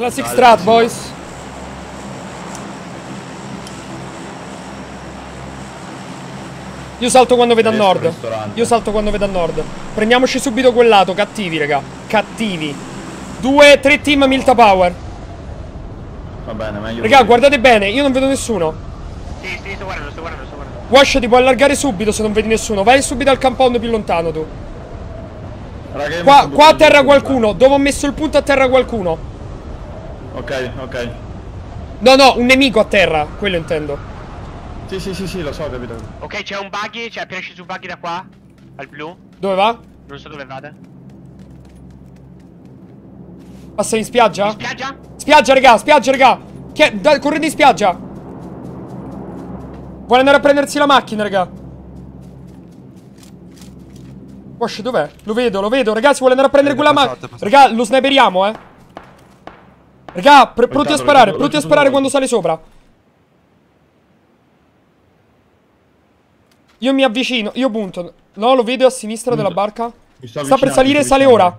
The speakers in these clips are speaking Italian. Classic strat, boys. Io salto quando vedo a nord. Io salto quando vedo a nord. Prendiamoci subito quel lato. Cattivi, raga. Cattivi. 2, 3 team Milta Power. Va bene, meglio. Raga, guardate bene. Io non vedo nessuno. Sì, sto guardando, sto guardando, sto guardando. Wash, ti puoi allargare subito se non vedi nessuno. Vai subito al compound più lontano, tu. Raga, qua a terra qualcuno. Dove ho messo il punto a terra qualcuno. Ok, ok. No, un nemico a terra. Quello intendo. Sì, lo so, ho capito. Ok, c'è un buggy, c'è appena sceso un buggy da qua, al blu. Dove va? Non so dove vada. Passa in spiaggia? In spiaggia? Spiaggia, raga, spiaggia, raga. Correte in spiaggia. Vuole andare a prendersi la macchina, raga. Wash, dov'è? Lo vedo, ragazzi, vuole andare a prendere quella macchina. Raga, lo sniperiamo, eh. Raga, pronti a sparare, pronti a sparare quando sale sopra. Io mi avvicino, io punto. No, lo vedo a sinistra della barca. Sta per salire, sale ora.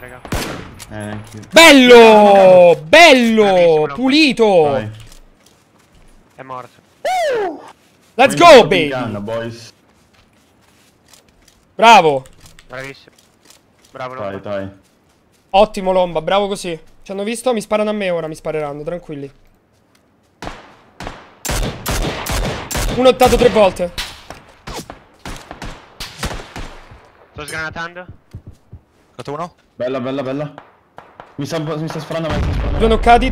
Raga. Bello! Bello! Pulito! Vai. È morto. Let's go, baby! Bravo! Bravissimo. Bravo Lomba. Dai. Ottimo Lomba, bravo così. Ci hanno visto, mi sparano a me ora, mi spareranno, tranquilli. 1 ottato 3 volte. Sto sgranatando. Cotto uno. Bella. Mi sta sparando a me. 2 noccati.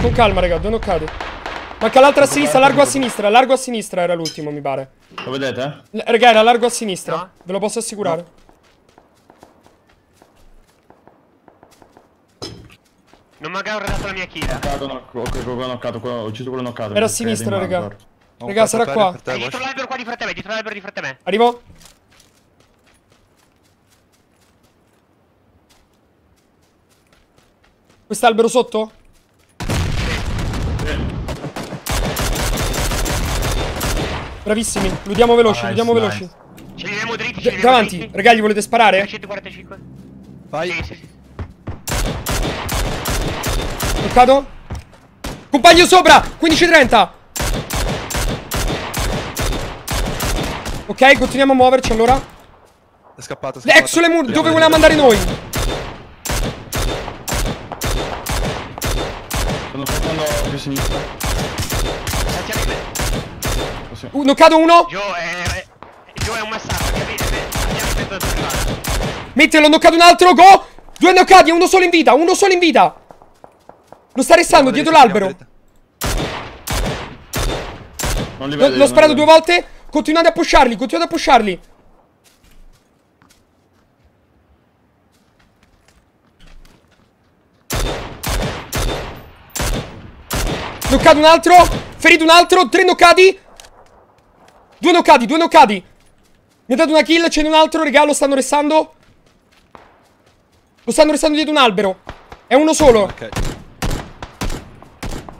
Con calma, raga, 2 noccati. Manca l'altra a sinistra, largo a sinistra era l'ultimo, mi pare. Lo vedete? Raga, era largo a sinistra, no. Ve lo posso assicurare. No. Non mi ha guardato la mia kill. Ho ucciso quello knockato. Era a sinistra, raga. Raga, sarà qua. È dietro l'albero qua di fronte a me, Arrivo. Quest'albero sotto? Bravissimi, ludiamo veloci, ludiamo veloci. Ci vediamo dritti, davanti, dritti. Raga, gli volete sparare? 145. Vai. Sì. Toccato. Compagno sopra, 15-30. Ok, continuiamo a muoverci allora. È scappato, Ecco sulle mura, dove volevamo andare noi. Stanno portando più a sinistra. Noccato uno. Joe è un massacro. Mettelo, noccato un altro. Go. 2 noccati, uno solo in vita. Lo sta restando dietro l'albero. L'ho sparato 2 volte. Continuate a pusharli. Noccato un altro. Ferito un altro. 3 noccati. 2 noccati. Mi ha dato una kill, c'è un altro, raga, lo stanno restando. Lo stanno restando dietro un albero. È uno solo. Ok.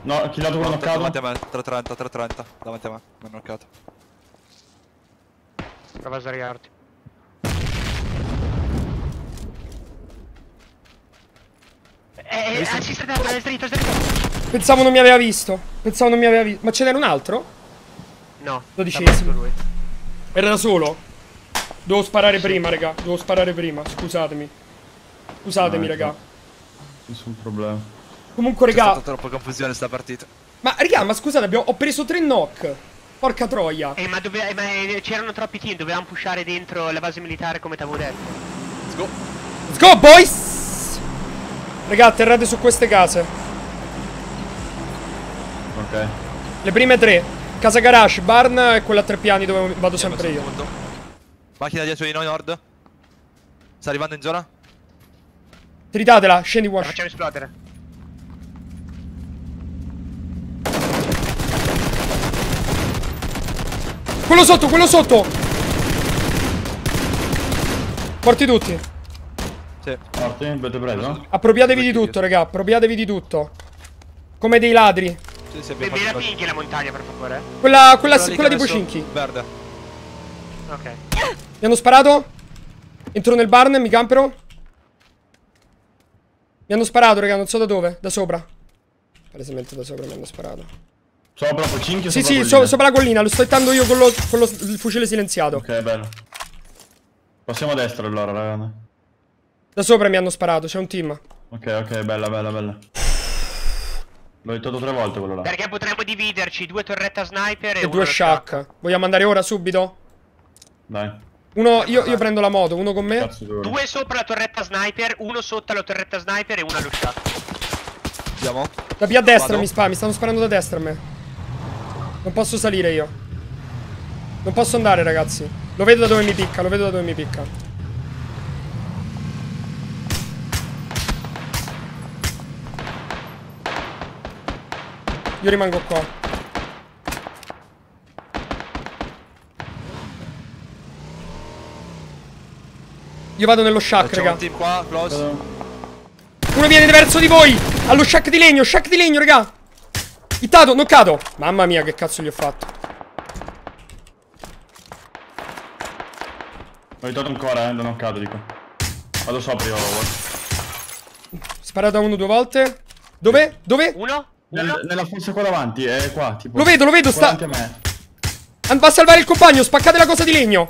No, ho killato quello noccato. Davanti a me, 330. Davanti a me, mi hanno noccato. Prova a sdraiarti. Stretto. Pensavo non mi aveva visto. Ma ce n'era un altro? No, 12esimo. Era da solo? Devo sparare prima, raga. Scusatemi, raga. Nessun problema. Comunque, raga, c'è stata troppa confusione sta partita. Ma, raga, ma scusate, ho preso 3 knock. Porca troia. Ma c'erano troppi team, dovevamo pushare dentro la base militare come t'avevo detto. Let's go, boys. Raga, atterrate su queste case. Ok. Le prime 3. Casa garage, barn e quella a 3 piani dove vado sempre io. Macchina dietro di noi, nord. Sta arrivando in zona. Tritatela, scendi Wash. La facciamo esplodere. Quello sotto. Morti tutti. Sì. Morti, avete preso? Appropriatevi di tutto, raga, appropriatevi di tutto. Come dei ladri. se abbiamo fatto... la pinchi la montagna, per favore. Quella di Bochinchi. Verde. Ok. Mi hanno sparato. Entro nel barn, mi campero. Mi hanno sparato, raga, non so da dove. Da sopra. Palesemente da sopra mi hanno sparato. Sopra Bochinchi? Sì, sì, sopra la collina. Lo sto hittando io con il fucile silenziato. Ok, bello. Passiamo a destra allora, raga. Da sopra mi hanno sparato, c'è un team. Ok, bella. L'ho hittato 3 volte quello là. Perché potremmo dividerci, 2 torrette sniper e 2 shack. Vogliamo andare ora, subito? Dai. Uno, io prendo la moto, uno con me. 2 sopra la torretta sniper, 1 sotto la torretta sniper e 1 allo shack. Andiamo? Da più a destra mi stanno sparando da destra a me. Non posso salire io. Non posso andare, ragazzi. Lo vedo da dove mi picca, Io rimango qua. Io vado nello shack, raga. Uno viene verso di voi! Allo shack di legno, raga! Hittato, knockato! Mamma mia, che cazzo gli ho fatto! Ho aiutato ancora, non ho cado, dico. Vado sopra io. Sparato a uno 2 volte. Dov'è? Uno? Nella fossa qua davanti, è qua, tipo. Lo vedo, sta... a me. Va a salvare il compagno, spaccate la cosa di legno.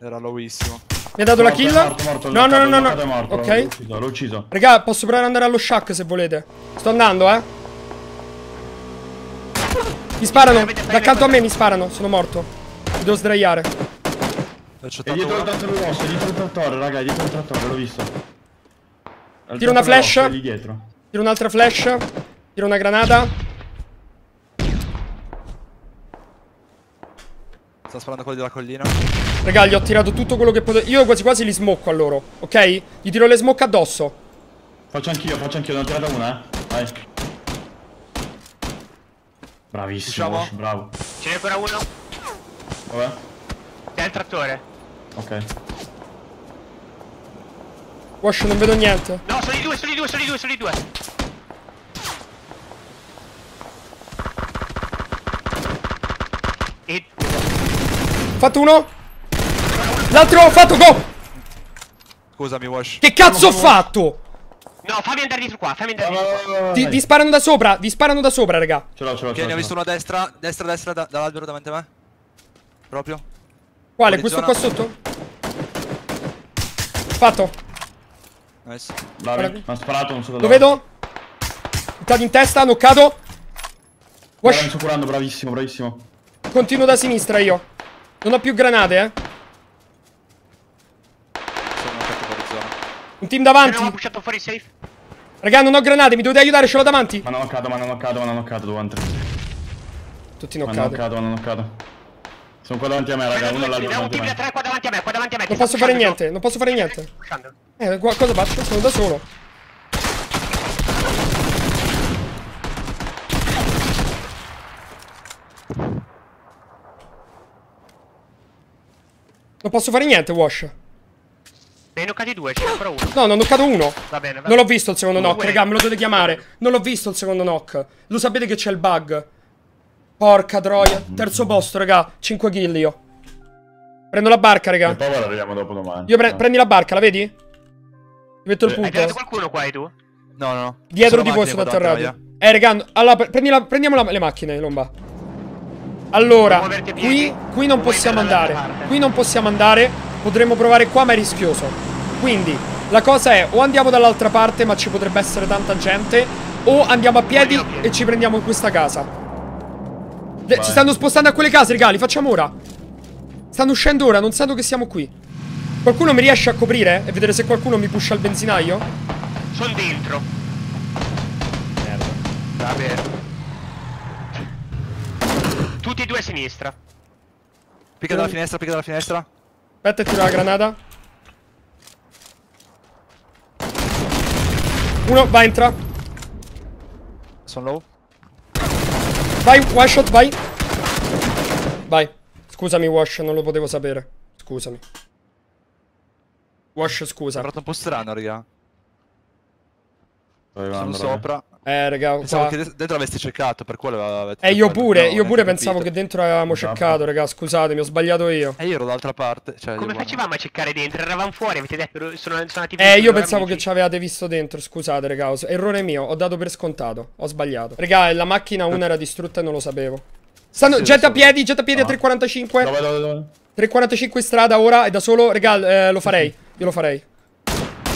Era lowissimo. Mi ha dato la kill? È morto. Ok. L'ho ucciso. Raga, posso provare ad andare allo shack se volete. Sto andando, Mi sparano, d'accanto a me mi sparano, sono morto. Mi devo sdraiare. È dietro il trattore rosso, dietro il trattore, raga, è dietro il trattore, l'ho visto. Tiro una flash. Tiro un'altra flash. Tiro una granata. Sta sparando quello della collina. Raga, gli ho tirato tutto quello che potevo. Io quasi quasi li smocco a loro, ok? Gli tiro le smoke addosso. Faccio anch'io, ne ho tirata una, Vai. Bravissimo, Wash, bravo. Ce n'è ancora uno. Vabbè. C'è il trattore. Ok. Wash, non vedo niente. No, sono i due. E... fatto uno. L'altro ho fatto, go! Scusami, Wash. Che cazzo ho fatto? No, fammi andare dietro qua. Vi sparano da sopra, raga. Ce l'ho. Ne ho visto uno a destra, dall'albero davanti a me. Proprio. Quale? Questo qua sotto? Fatto. Nice. Mi ha sparato, non so da dove. Lo vedo. Hittato in testa, knockato. Wash. Mi sto curando, bravissimo. Continuo da sinistra io. Non ho più granate, Un team davanti. No, ho pushato fuori safe. Raga, non ho granate, mi dovete aiutare, ce l'ho davanti. Ma non ho cado davanti. Tutti non cado. Ma non ho cado. Sono qua davanti a me, raga, uno all'altro. Abbiamo un team da 3 qua davanti a me, Non posso fare niente, cosa faccio? Sono da solo. Non posso fare niente, Wash. Ne ho knockati 2, ce n'è ancora uno. No, ne ho knockato uno. Va bene. Non l'ho visto il secondo knock, raga, me lo dovete chiamare. Non l'ho visto il secondo knock. Lo sapete che c'è il bug. Porca troia. Terzo posto, raga. 5 kill io. Prendo la barca, raga. Poi la vediamo dopo domani. Prendi la barca, la vedi? Ti metto il punto. Hai tirato qualcuno qua, tu? No. Dietro di voi sono atterrato. Raga, allora, prendiamo le macchine, Lomba. Allora, qui non possiamo andare. Potremmo provare qua, ma è rischioso. Quindi, la cosa è: o andiamo dall'altra parte, ma ci potrebbe essere tanta gente, o andiamo a piedi e ci prendiamo questa casa. Ci stanno spostando a quelle case, raga, li facciamo ora. Stanno uscendo ora, non sanno che siamo qui. Qualcuno mi riesce a coprire? E vedere se qualcuno mi pusha al benzinaio? Sono dentro. Merda. Vabbè. Tutti e 2 a sinistra. Picca dalla finestra. Aspetta, tiro la granata. Uno, vai, entra. Sono low. Vai, one shot, vai. Scusami, Wash, non lo potevo sapere. Scusami. Wash, scusa. È stato un po' strano, raga. Sono sopra. Raga, pensavo che dentro avessi cercato, per quello avete... io pure pensavo che dentro avevamo cercato, raga, scusatemi, ho sbagliato io. Io ero dall'altra parte, cioè, come facevamo a cercare dentro? Eravamo fuori, avete detto, sono andati... io pensavo che ci avevate visto dentro, scusate, raga, errore mio, ho dato per scontato, ho sbagliato. Raga, la macchina una era distrutta e non lo sapevo. Stanno, sì, getta a piedi a 345. Dove? 345 strada ora, è da solo, raga, lo farei, io lo farei.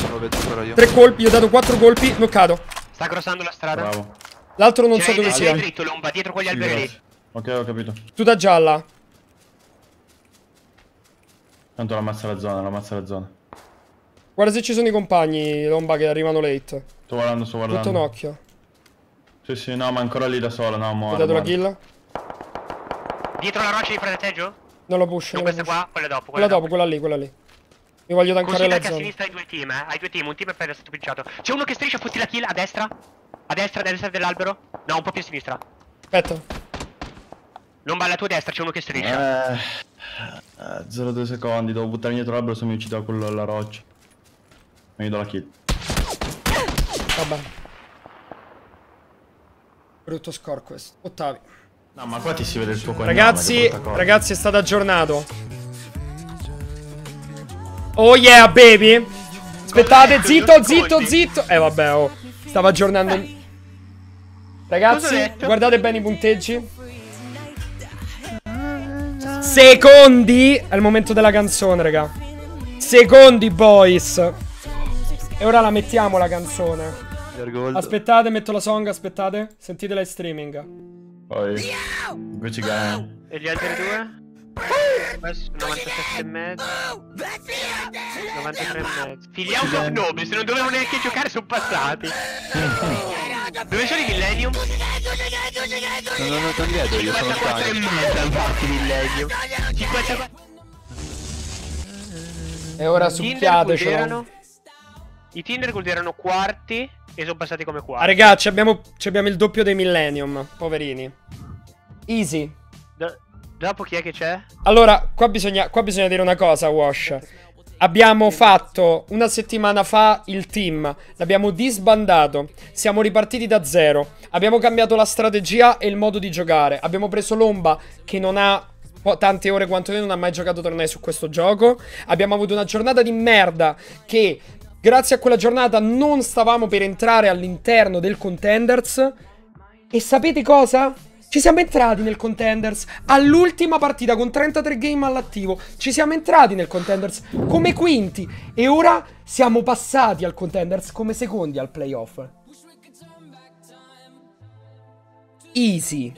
Lo vedo ancora io. 3 colpi, io ho dato 4 colpi, knockato. Sta crossando la strada. L'altro non so dove sia. C'è dritto, Lomba, dietro quegli alberi. Ok, ho capito. Tuta gialla. Tanto la ammazza la zona, Guarda se ci sono i compagni, Lomba, che arrivano late. Sto guardando, Tutto un occhio. Sì, sì, no, ma ancora lì da sola, no, muore. Ho dato la kill. Dietro la roccia di frateggio? Non lo push. No, questa qua, quella dopo. Quella lì. Mi voglio tankare la zona. A sinistra hai 2 team, eh? Hai 2 team, un team è stato picciato. C'è uno che striscia, fotti la kill a destra. A destra dell'albero. No, un po' più a sinistra. Aspetta. Lomba, alla tua destra c'è uno che striscia. 0,2 secondi, devo buttare dietro l'albero, se mi uccido con la roccia. Mi do la kill. Vabbè. Brutto score questo. Ottavi. No, ma qua ti si vede il tuo cognome. Ragazzi, è stato aggiornato. Oh yeah, baby! Aspettate, zitto! Vabbè, oh. Stavo aggiornando. Ragazzi, guardate bene i punteggi. Secondi! È il momento della canzone, raga. Secondi, boys. E ora la mettiamo, la canzone. Aspettate, metto la song, aspettate. Sentitela in streaming. Poi. E gli altri 2? 97,5 93,5. Filiamo con nome, se non dovevano neanche giocare sono passati. Dove c'è il Millennium? Non ho cambiato io, sono stanco. 54,5 infatti Millennium. 54. E ora succhiatecelo. I Tinder Gold erano quarti e sono passati come quarti. Ah raga, abbiamo il doppio dei Millennium, poverini. Easy. Dopo chi è che c'è? Allora, qua bisogna dire una cosa, Wash. Abbiamo fatto una settimana fa il team, l'abbiamo disbandato, siamo ripartiti da zero, abbiamo cambiato la strategia e il modo di giocare, abbiamo preso Lomba che non ha tante ore quanto io, non ha mai giocato tornei su questo gioco, abbiamo avuto una giornata di merda che grazie a quella giornata non stavamo per entrare all'interno del Contenders e sapete cosa? Ci siamo entrati nel Contenders all'ultima partita con 33 game all'attivo. Ci siamo entrati nel Contenders come quinti e ora siamo passati al Contenders come secondi al playoff. Easy.